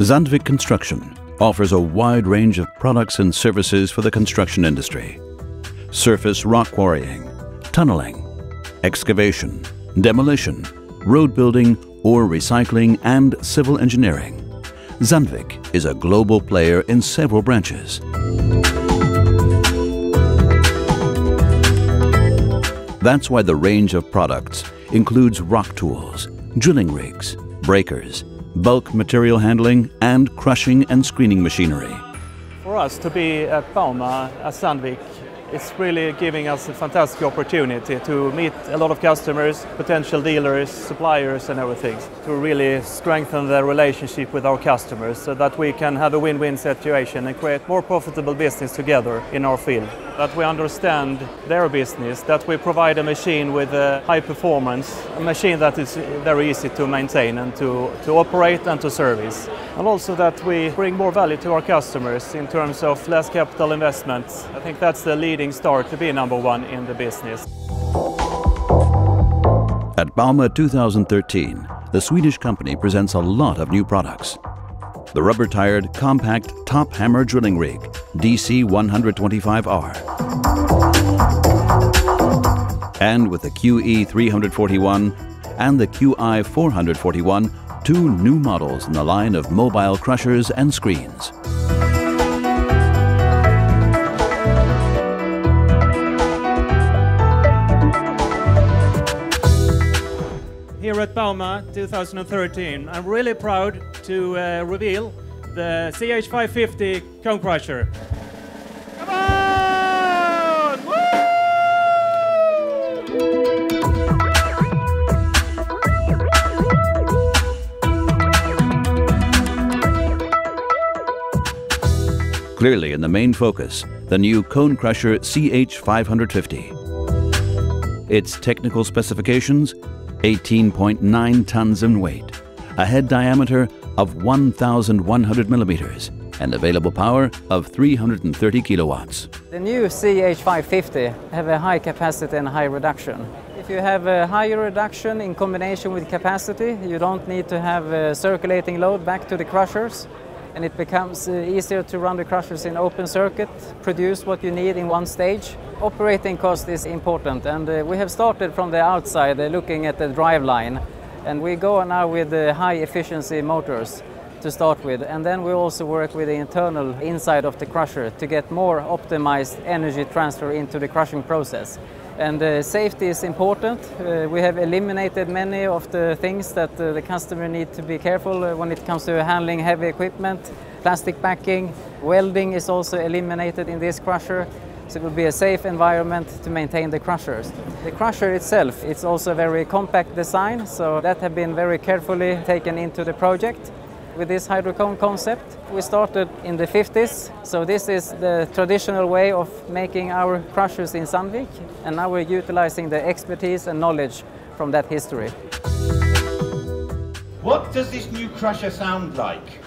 Sandvik Construction offers a wide range of products and services for the construction industry. Surface rock quarrying, tunneling, excavation, demolition, road building or recycling and civil engineering. Sandvik is a global player in several branches. That's why the range of products includes rock tools, drilling rigs, breakers, bulk material handling and crushing and screening machinery. For us to be at Bauma, at Sandvik, it's really giving us a fantastic opportunity to meet a lot of customers, potential dealers, suppliers and everything, to really strengthen the relationship with our customers so that we can have a win-win situation and create more profitable business together in our field. That we understand their business, that we provide a machine with a high performance, a machine that is very easy to maintain and to operate and to service. And also that we bring more value to our customers in terms of less capital investments. I think that's the leading start to be number one in the business. At Bauma 2013, the Swedish company presents a lot of new products. The rubber-tired, compact, top-hammer drilling rig, DC125R. And with the QE341 and the QI441, two new models in the line of mobile crushers and screens. Here at Bauma 2013, I'm really proud to reveal the CH550 cone crusher. Come on! Woo! Clearly in the main focus, the new cone crusher CH550. Its technical specifications: 18.9 tons in weight, a head diameter of 1,100 millimeters, and available power of 330 kilowatts. The new CH550 have a high capacity and high reduction. If you have a higher reduction in combination with capacity, you don't need to have a circulating load back to the crushers, and it becomes easier to run the crushers in open circuit, produce what you need in one stage. Operating cost is important, and we have started from the outside looking at the driveline, and we go now with the high efficiency motors to start with, and then we also work with the internal inside of the crusher to get more optimized energy transfer into the crushing process. And safety is important. We have eliminated many of the things that the customer need to be careful when it comes to handling heavy equipment. Plastic backing, welding is also eliminated in this crusher. So it will be a safe environment to maintain the crushers. The crusher itself, it's also a very compact design, so that has been very carefully taken into the project. With this hydrocone concept, we started in the 50s, so this is the traditional way of making our crushers in Sandvik, and now we're utilizing the expertise and knowledge from that history. What does this new crusher sound like?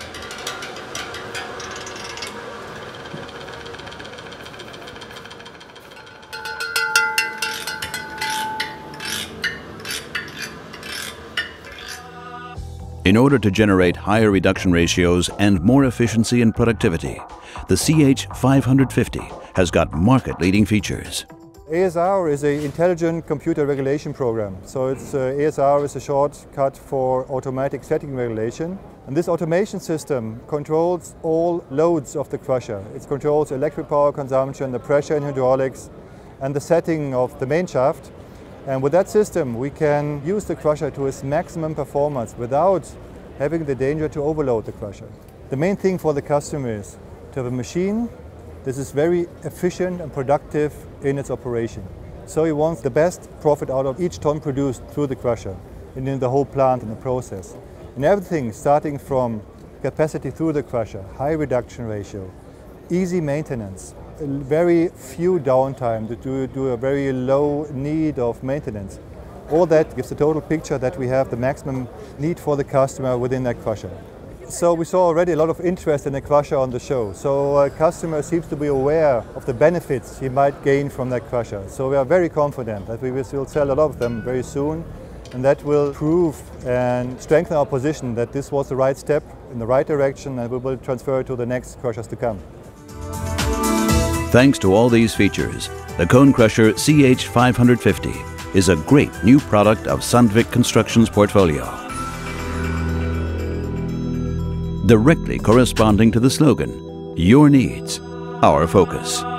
In order to generate higher reduction ratios and more efficiency and productivity, the CH550 has got market-leading features. ASR is an intelligent computer regulation program. So it's, ASR is a shortcut for automatic setting regulation. And this automation system controls all loads of the crusher. It controls electric power consumption, the pressure in hydraulics, and the setting of the main shaft. And with that system, we can use the crusher to its maximum performance without having the danger to overload the crusher. The main thing for the customer is to have a machine that is very efficient and productive in its operation. So he wants the best profit out of each ton produced through the crusher and in the whole plant and the process. And everything starting from capacity through the crusher, high reduction ratio, easy maintenance, very few downtime, to do a very low need of maintenance. All that gives the total picture that we have the maximum need for the customer within that crusher. So we saw already a lot of interest in the crusher on the show. So a customer seems to be aware of the benefits he might gain from that crusher. So we are very confident that we will still sell a lot of them very soon, and that will prove and strengthen our position that this was the right step in the right direction, and we will transfer it to the next crushers to come. Thanks to all these features, the Cone Crusher CH550 is a great new product of Sandvik Construction's portfolio, directly corresponding to the slogan, "Your needs, our focus."